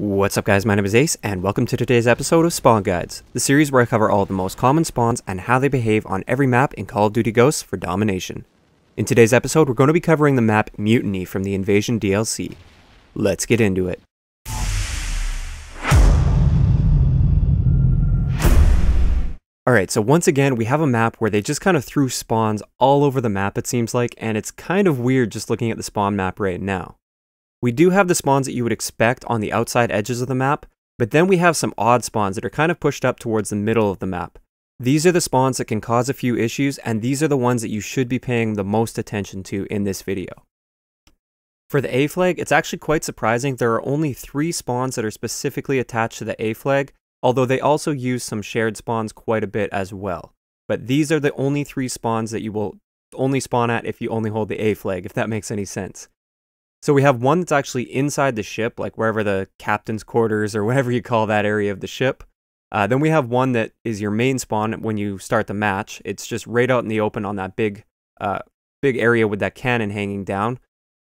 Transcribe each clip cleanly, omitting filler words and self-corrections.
What's up guys, my name is Ace and welcome to today's episode of Spawn Guides, the series where I cover all the most common spawns and how they behave on every map in Call of Duty Ghosts for Domination. In today's episode, we're going to be covering the map Mutiny from the Invasion DLC. Let's get into it. Alright, so once again, we have a map where they just kind of threw spawns all over the map, it seems like, and it's kind of weird just looking at the spawn map right now. We do have the spawns that you would expect on the outside edges of the map, but then we have some odd spawns that are kind of pushed up towards the middle of the map. These are the spawns that can cause a few issues, and these are the ones that you should be paying the most attention to in this video. For the A flag, it's actually quite surprising there are only 3 spawns that are specifically attached to the A flag, although they also use some shared spawns quite a bit as well. But these are the only 3 spawns that you will only spawn at if you only hold the A flag, if that makes any sense. So we have one that's actually inside the ship, like wherever the captain's quarters or whatever you call that area of the ship. Then we have one that is your main spawn when you start the match. It's just right out in the open on that big area with that cannon hanging down.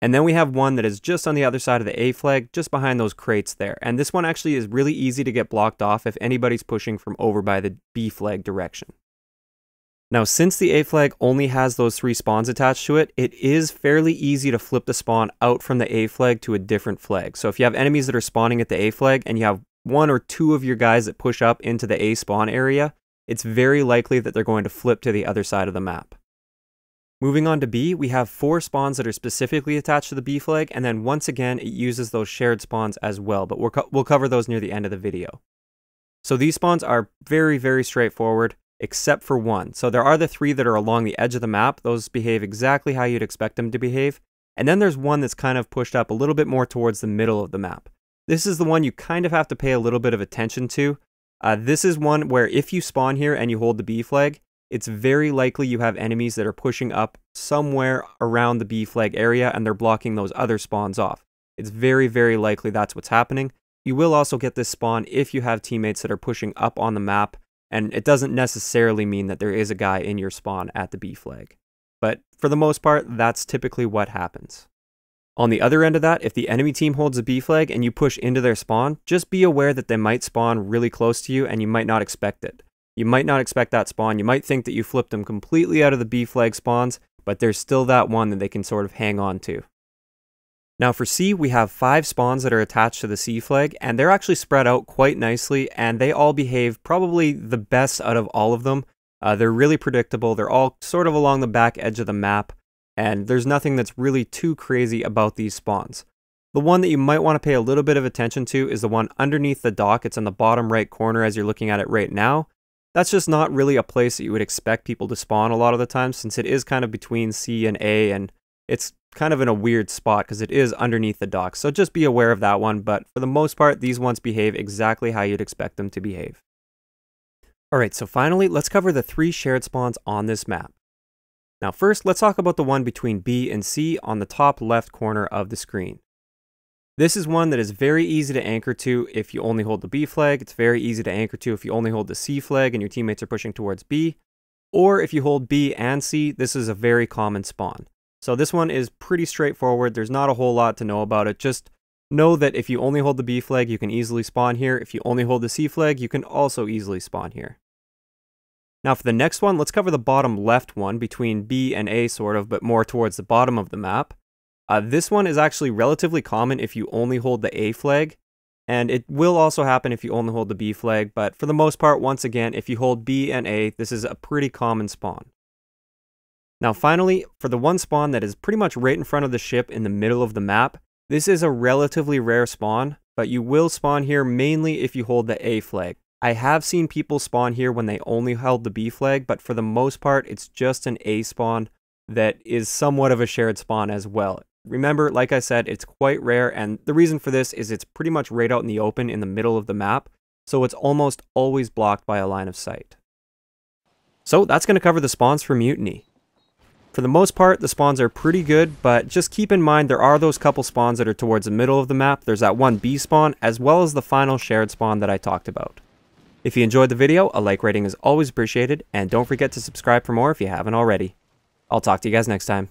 And then we have one that is just on the other side of the A flag, just behind those crates there. And this one actually is really easy to get blocked off if anybody's pushing from over by the B flag direction. Now, since the A flag only has those 3 spawns attached to it, it is fairly easy to flip the spawn out from the A flag to a different flag. So if you have enemies that are spawning at the A flag and you have 1 or 2 of your guys that push up into the A spawn area, it's very likely that they're going to flip to the other side of the map. Moving on to B, we have 4 spawns that are specifically attached to the B flag, and then once again, it uses those shared spawns as well, but we'll cover those near the end of the video. So these spawns are very, very straightforward, except for one. So there are the 3 that are along the edge of the map. Those behave exactly how you'd expect them to behave. And then there's one that's kind of pushed up a little bit more towards the middle of the map. This is the one you kind of have to pay a little bit of attention to. This is one where if you spawn here and you hold the B flag, it's very likely you have enemies that are pushing up somewhere around the B flag area and they're blocking those other spawns off. It's very, very likely that's what's happening. You will also get this spawn if you have teammates that are pushing up on the map. And it doesn't necessarily mean that there is a guy in your spawn at the B flag. But for the most part, that's typically what happens. On the other end of that, if the enemy team holds a B flag and you push into their spawn, just be aware that they might spawn really close to you and you might not expect it. You might not expect that spawn. You might think that you flipped them completely out of the B flag spawns, but there's still that one that they can sort of hang on to. Now for C, we have 5 spawns that are attached to the C flag, and they're actually spread out quite nicely, and they all behave probably the best out of all of them. They're really predictable, they're all sort of along the back edge of the map, and there's nothing that's really too crazy about these spawns. The one that you might want to pay a little bit of attention to is the one underneath the dock. It's in the bottom right corner as you're looking at it right now. That's just not really a place that you would expect people to spawn a lot of the time, since it is kind of between C and A, and it's kind of in a weird spot because it is underneath the dock, so just be aware of that one, but for the most part, these ones behave exactly how you'd expect them to behave. Alright, so finally, let's cover the 3 shared spawns on this map. Now first, let's talk about the one between B and C on the top left corner of the screen. This is one that is very easy to anchor to if you only hold the B flag, it's very easy to anchor to if you only hold the C flag and your teammates are pushing towards B, or if you hold B and C, this is a very common spawn. So this one is pretty straightforward, there's not a whole lot to know about it, just know that if you only hold the B flag you can easily spawn here, if you only hold the C flag you can also easily spawn here. Now for the next one, let's cover the bottom left one, between B and A sort of, but more towards the bottom of the map. This one is actually relatively common if you only hold the A flag, and it will also happen if you only hold the B flag, but for the most part, once again, if you hold B and A, this is a pretty common spawn. Now finally, for the one spawn that is pretty much right in front of the ship in the middle of the map, this is a relatively rare spawn, but you will spawn here mainly if you hold the A flag. I have seen people spawn here when they only held the B flag, but for the most part, it's just an A spawn that is somewhat of a shared spawn as well. Remember, like I said, it's quite rare, and the reason for this is it's pretty much right out in the open in the middle of the map, so it's almost always blocked by a line of sight. So that's going to cover the spawns for Mutiny. For the most part, the spawns are pretty good, but just keep in mind there are those couple spawns that are towards the middle of the map. There's that one B spawn, as well as the final shared spawn that I talked about. If you enjoyed the video, a like rating is always appreciated, and don't forget to subscribe for more if you haven't already. I'll talk to you guys next time.